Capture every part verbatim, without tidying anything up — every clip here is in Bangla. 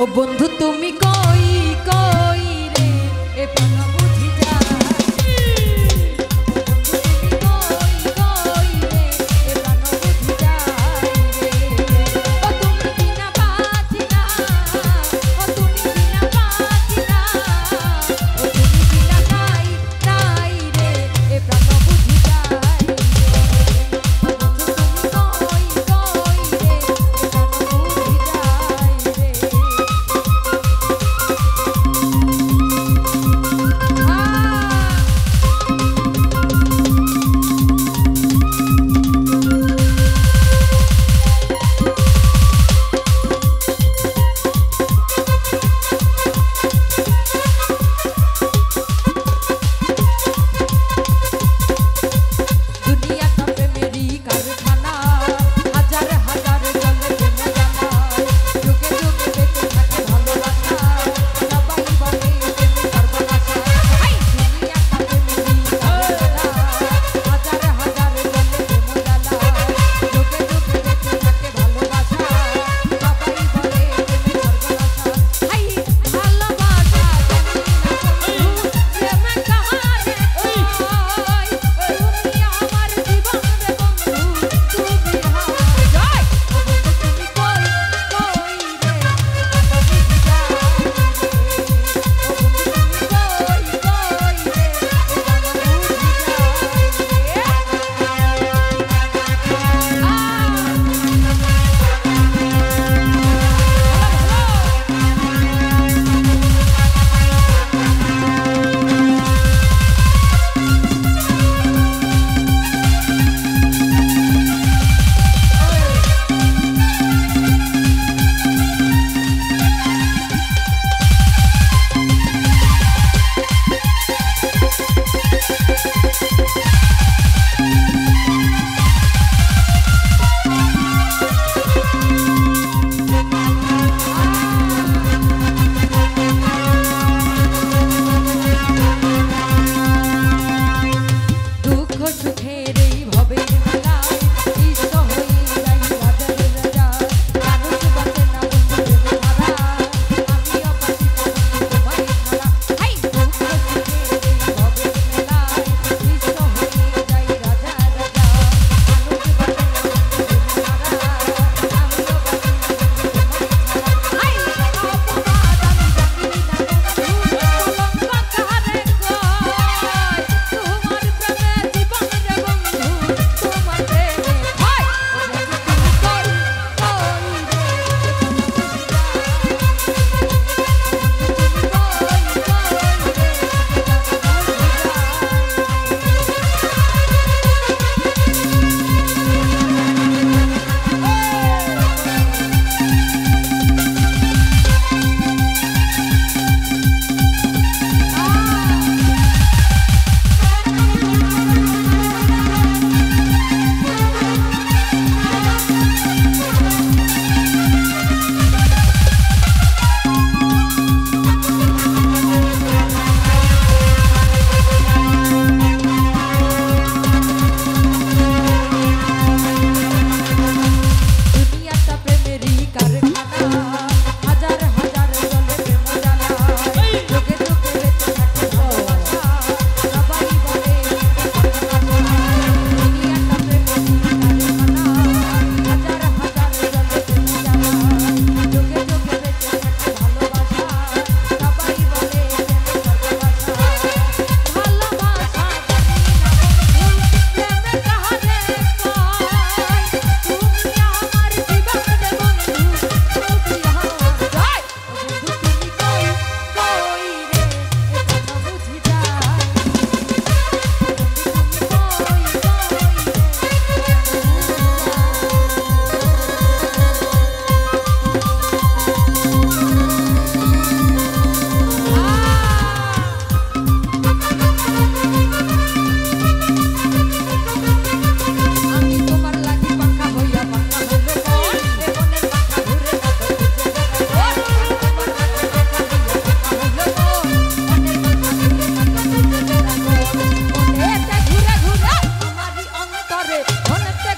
ও বন্ধু তুমি কই কই রে এ পানা বুঝি যা, তুমি কই কই রে এ পানা বুঝি যা রে, ও তুমি বিনা পাছি না, ও তুমি বিনা পাছি না, ও তুমি বিনা নাই নাই রে এ পানা বুঝি যা রে, তুমি কই কই রে এ পানা বুঝি যা রে।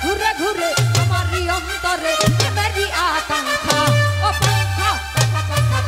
ঘুরে ঘুরে আমার অন্তরে মেরি আকাঙ্ক্ষা, ও প্রেম খা কথা কথা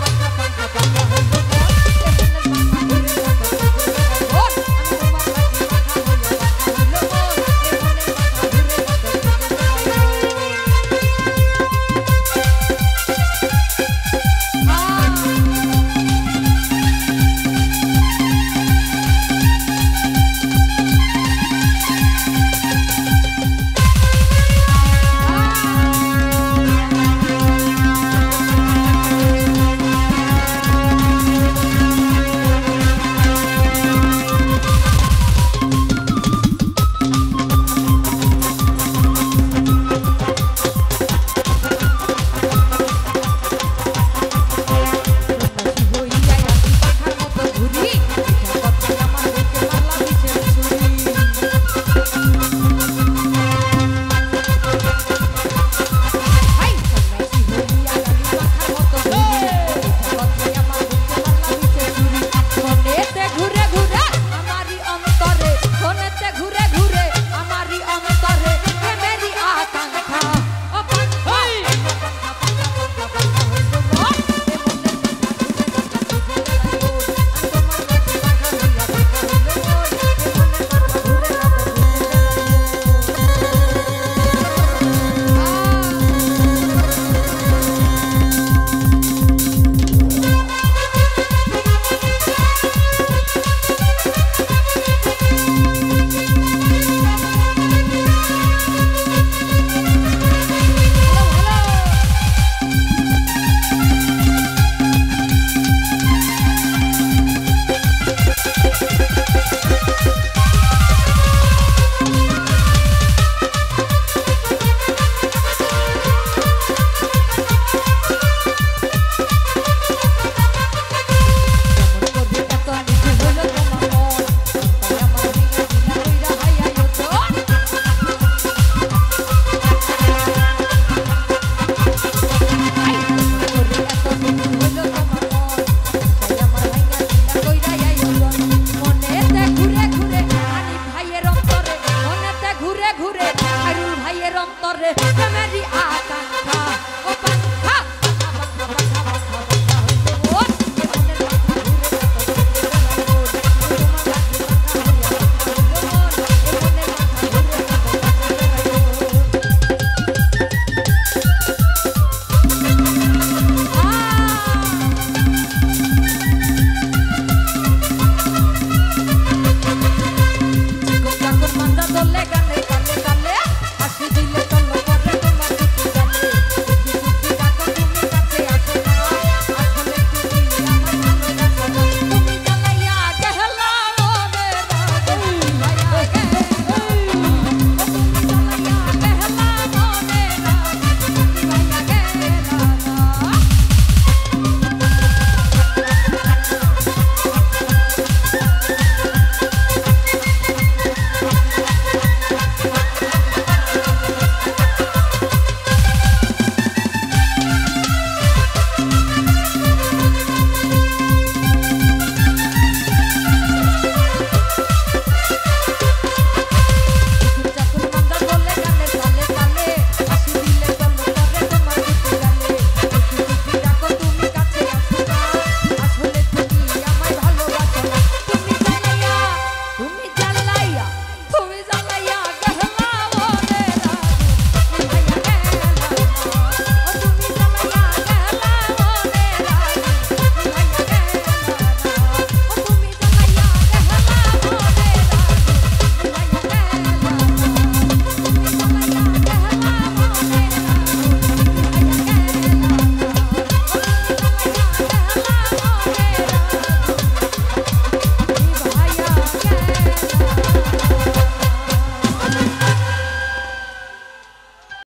অন্তরে